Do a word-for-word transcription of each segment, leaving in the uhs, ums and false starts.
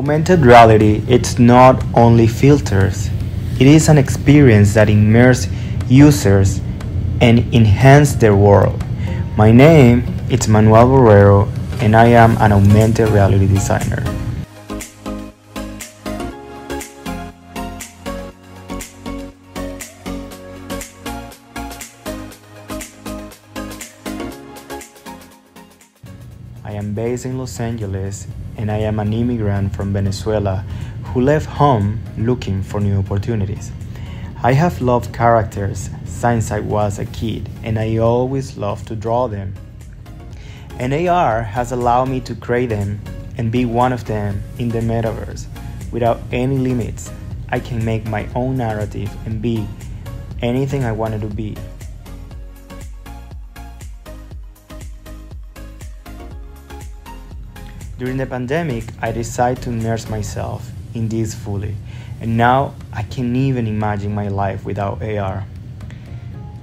Augmented reality, it's not only filters. It is an experience that immerses users and enhances their world. My name is Manuel Borrero, and I am an augmented reality designer. I am based in Los Angeles, and I am an immigrant from Venezuela who left home looking for new opportunities. I have loved characters since I was a kid, and I always loved to draw them. And A R has allowed me to create them and be one of them in the metaverse. Without any limits, I can make my own narrative and be anything I wanted to be. During the pandemic, I decided to immerse myself in this fully, and now I can't even imagine my life without A R.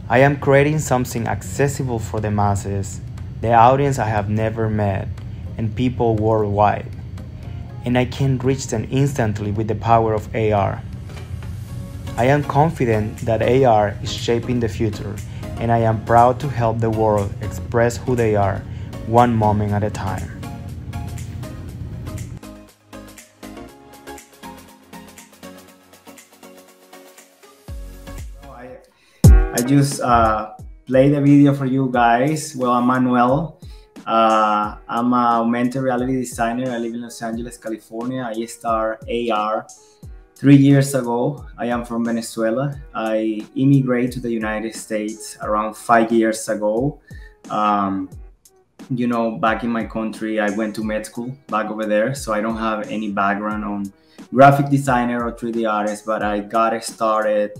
I am creating something accessible for the masses, the audience I have never met, and people worldwide. And I can reach them instantly with the power of A R. I am confident that A R is shaping the future, and I am proud to help the world express who they are, one moment at a time. I just uh, played a video for you guys. Well, I'm Manuel. Uh, I'm an augmented reality designer. I live in Los Angeles, California. I started A R three years ago. I am from Venezuela. I immigrated to the United States around five years ago. Um, you know, back in my country, I went to med school back over there, so I don't have any background on graphic designer or three D artist, but I got started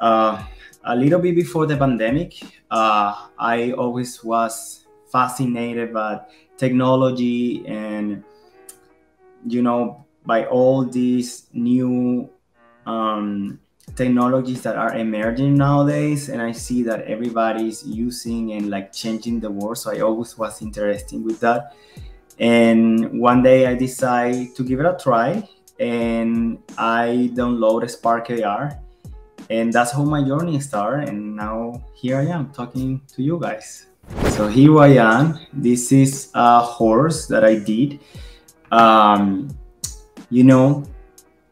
uh, a little bit before the pandemic. uh, I always was fascinated by technology and, you know, by all these new um, technologies that are emerging nowadays. And I see that everybody's using and like changing the world. So I always was interested with that. And one day I decided to give it a try, and I downloaded Spark A R. And that's how my journey started, and now here I am talking to you guys. So here I am. This is a horse that I did. Um, you know,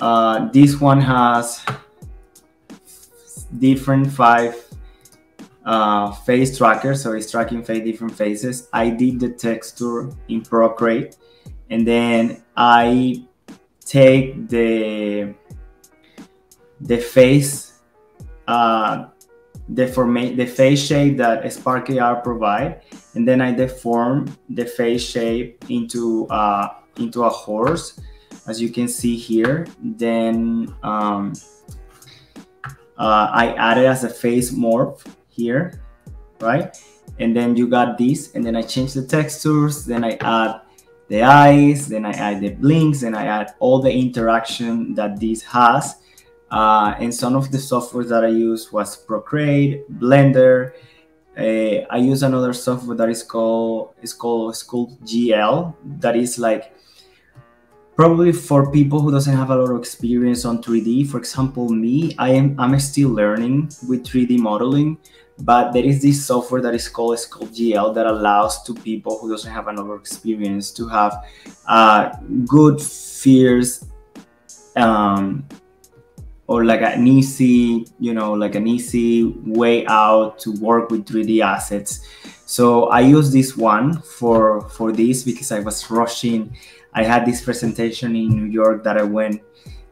uh, this one has different five uh, face trackers, so it's tracking five different faces. I did the texture in Procreate, and then I take the the face. Uh, deformate the face shape that Spark A R provide, and then I deform the face shape into uh, into a horse, as you can see here. Then um, uh, I added as a face morph here, right? And then you got this, and then I change the textures, then I add the eyes, then I add the blinks, and I add all the interaction that this has. Uh, and some of the software that I use was Procreate, Blender. Uh, I use another software that is called is called SculptGL. That is like probably for people who doesn't have a lot of experience on three D. For example, me, I am I'm still learning with three D modeling, but there is this software that is called SculptGL that allows to people who doesn't have a lot of experience to have uh, good fears. Um, or like an easy, you know, like an easy way out to work with three D assets. So I use this one for, for this because I was rushing. I had this presentation in New York that I went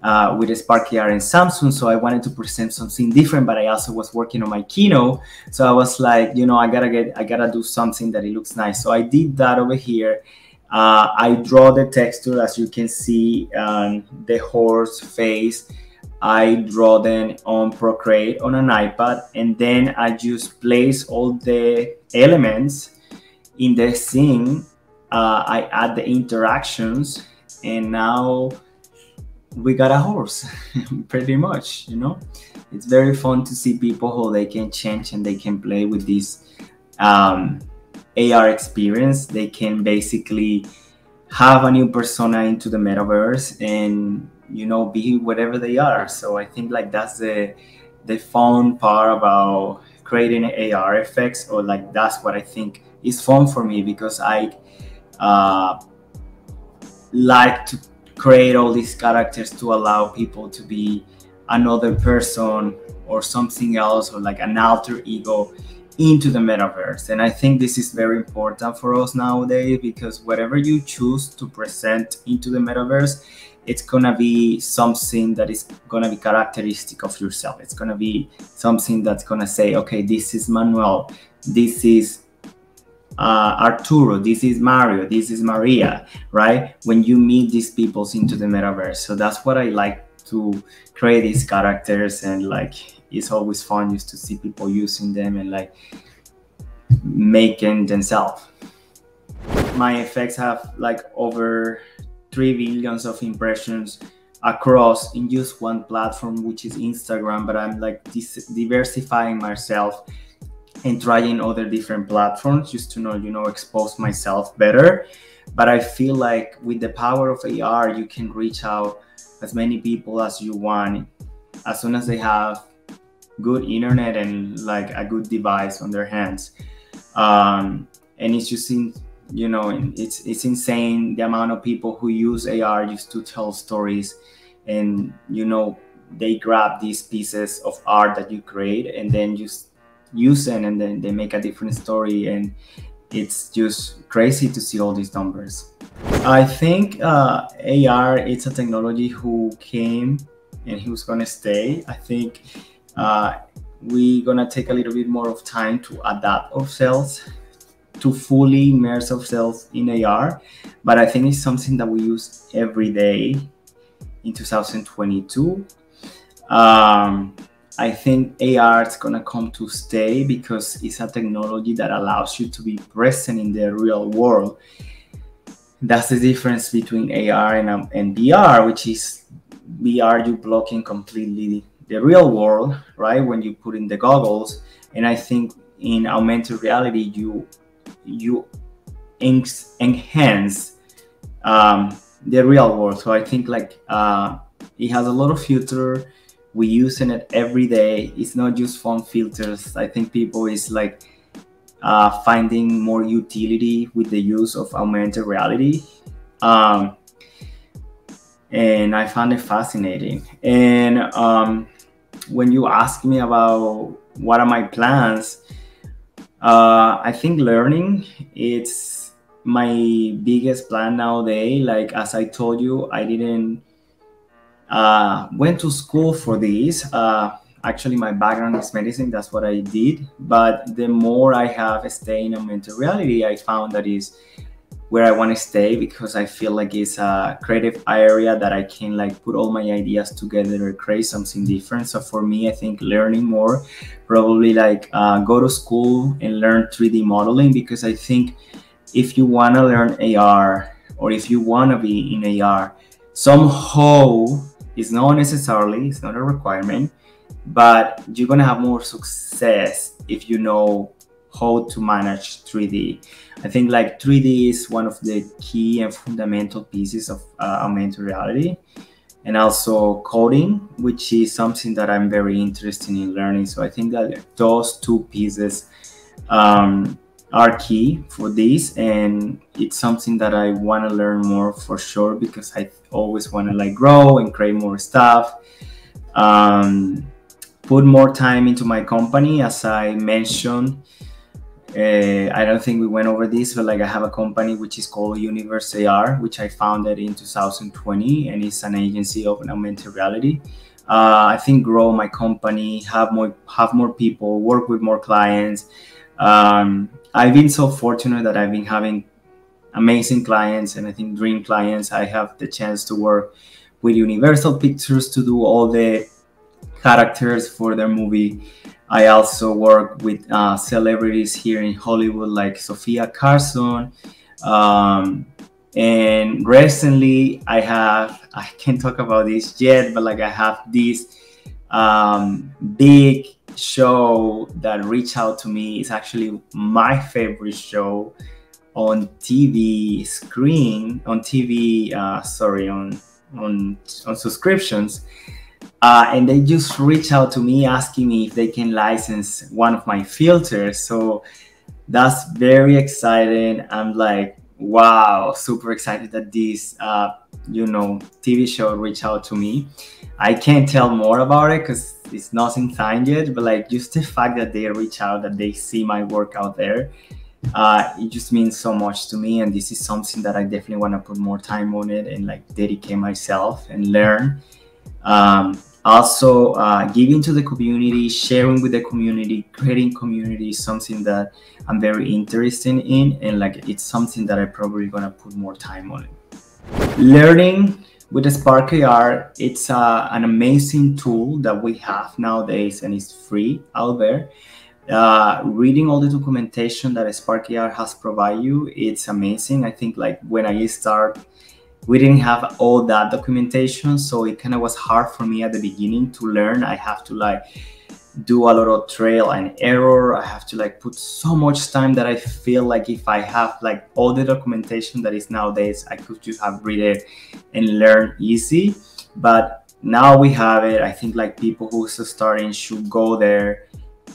uh, with Spark A R and Samsung. So I wanted to present something different, but I also was working on my keynote. So I was like, you know, I gotta get, I gotta do something that it looks nice. So I did that over here. Uh, I draw the texture, as you can see, um, the horse face. I draw them on Procreate on an iPad, and then I just place all the elements in the scene. Uh, I add the interactions, and now we got a horse, pretty much, you know? It's very fun to see people how they can change and they can play with this um, A R experience. They can basically have a new persona into the metaverse and, you know, be whatever they are. So I think like that's the the fun part about creating A R effects, or like that's what I think is fun for me, because I uh, like to create all these characters to allow people to be another person or something else, or like an alter ego into the metaverse. And I think this is very important for us nowadays, because whatever you choose to present into the metaverse, it's gonna be something that is gonna be characteristic of yourself. It's gonna be something that's gonna say, okay, this is Manuel, this is uh, Arturo, this is Mario, this is Maria, right? When you meet these people into the metaverse. So that's what I like, to create these characters, and like it's always fun just to see people using them and like making themselves. My effects have like over three billions of impressions across in just one platform, which is Instagram, but I'm like diversifying myself and trying other different platforms just to know, you know, expose myself better. But I feel like with the power of A R, you can reach out as many people as you want, as soon as they have good internet and like a good device on their hands. Um, and it's just, in, you know, it's, it's insane the amount of people who use A R just to tell stories. And, you know, they grab these pieces of art that you create and then just use it, and then they make a different story. And it's just crazy to see all these numbers. I think uh, A R, it's a technology who came and who's gonna stay. I think uh, we're gonna take a little bit more of time to adapt ourselves, to fully immerse ourselves in A R. But I think it's something that we use every day in two thousand twenty-two. Um, I think A R is gonna come to stay because it's a technology that allows you to be present in the real world. That's the difference between A R and, um, and V R, which is V R, you're blocking completely the real world, right? When you put in the goggles. And I think in augmented reality, you you en enhance um, the real world. So I think like uh, it has a lot of future. We're using it every day. It's not just fun filters. I think people is like uh, finding more utility with the use of augmented reality. Um, and I found it fascinating. And um, when you ask me about what are my plans, uh, I think learning, it's my biggest plan nowadays. Like as I told you, I didn't Uh, went to school for this. Uh, actually, my background is medicine. That's what I did. But the more I have stayed in augmented reality, I found that is where I want to stay, because I feel like it's a creative area that I can like put all my ideas together or create something different. So for me, I think learning more, probably like uh, go to school and learn three D modeling, because I think if you want to learn A R, or if you want to be in A R, somehow, it's not necessarily, it's not a requirement, but you're gonna have more success if you know how to manage three D. I think like three D is one of the key and fundamental pieces of uh, augmented reality, and also coding, which is something that I'm very interested in learning. So I think that those two pieces um, are key for this, and it's something that I want to learn more for sure, because I always want to like grow and create more stuff, um, put more time into my company. As I mentioned, uh, I don't think we went over this, but like I have a company which is called Universe A R, which I founded in two thousand twenty, and it's an agency of augmented reality. Uh, I think grow my company, have more, have more people, work with more clients. Um, I've been so fortunate that I've been having amazing clients, and I think dream clients. I have the chance to work with Universal Pictures to do all the characters for their movie. I also work with uh, celebrities here in Hollywood like Sophia Carson. Um, and recently I have, I can't talk about this yet, but like I have this um, big show that reached out to me. It's actually my favorite show on T V screen, on T V, uh, sorry, on, on, on subscriptions. Uh, and they just reached out to me asking me if they can license one of my filters. So that's very exciting. I'm like, wow, super excited that this, uh, you know, T V show reached out to me. I can't tell more about it because it's nothing signed yet, but like just the fact that they reach out, that they see my work out there, uh, it just means so much to me. And this is something that I definitely want to put more time on it and like dedicate myself and learn. Um, also uh, giving to the community, sharing with the community, creating community is something that I'm very interested in, and like it's something that I probably gonna put more time on it. Learning with the Spark A R, it's uh, an amazing tool that we have nowadays, and it's free out there. Uh, reading all the documentation that Spark A R has provided you, it's amazing. I think like when I start, we didn't have all that documentation, so it kind of was hard for me at the beginning to learn. I have to like do a lot of trial and error. I have to like put so much time that I feel like if I have like all the documentation that is nowadays, I could just have read it and learn easy. But now we have it. I think like people who are starting should go there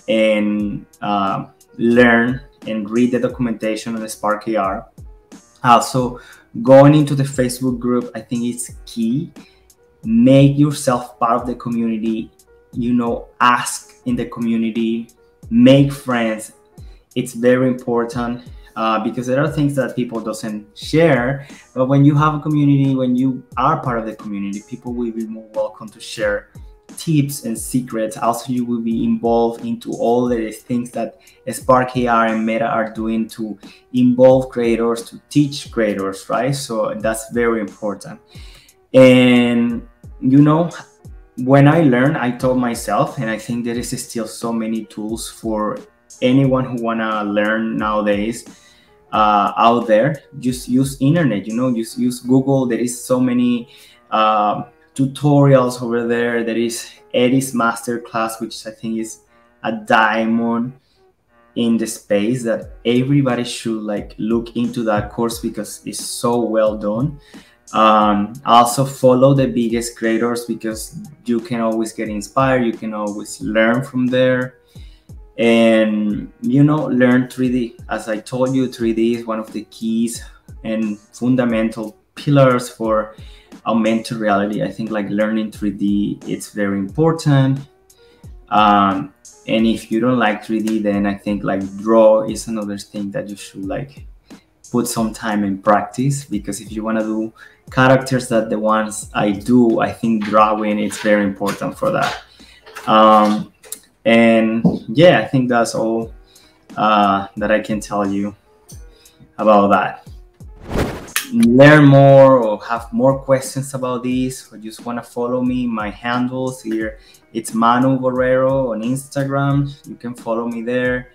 and uh, learn and read the documentation on the Spark A R. Also, going into the Facebook group, I think it's key. Make yourself part of the community, you know, ask in the community, make friends. It's very important uh, because there are things that people doesn't share. But when you have a community, when you are part of the community, people will be more welcome to share tips and secrets. Also, you will be involved into all the things that Spark A R and Meta are doing to involve creators, to teach creators, right? So that's very important. And, you know, when I learned, I taught myself, and I think there is still so many tools for anyone who wanna learn nowadays uh, out there. Just use internet, you know, just use Google. There is so many uh, tutorials over there. There is Eddie's Masterclass, which I think is a diamond in the space that everybody should like look into that course because it's so well done. Um, also follow the biggest creators because you can always get inspired. You can always learn from there. And, you know, learn three D. As I told you, three D is one of the keys and fundamental pillars for augmented reality. I think like learning three D, it's very important. Um, and if you don't like three D, then I think like draw is another thing that you should like put some time in practice, because if you want to do characters that the ones I do, I think drawing is very important for that. Um, and yeah, I think that's all uh, that I can tell you about that. Learn more or have more questions about this, or just want to follow me, my handles here, it's Manuel Borrero on Instagram. You can follow me there.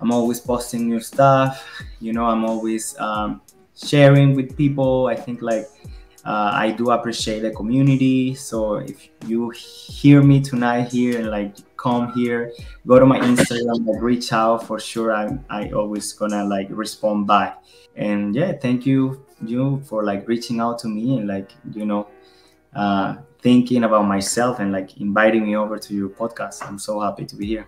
I'm always posting new stuff, you know, I'm always um, sharing with people. I think like uh, I do appreciate the community, so if you hear me tonight here and like come here, go to my Instagram, like reach out for sure. I'm I always gonna like respond back. And yeah, thank you you for like reaching out to me and like, you know, uh thinking about myself and like inviting me over to your podcast. I'm so happy to be here.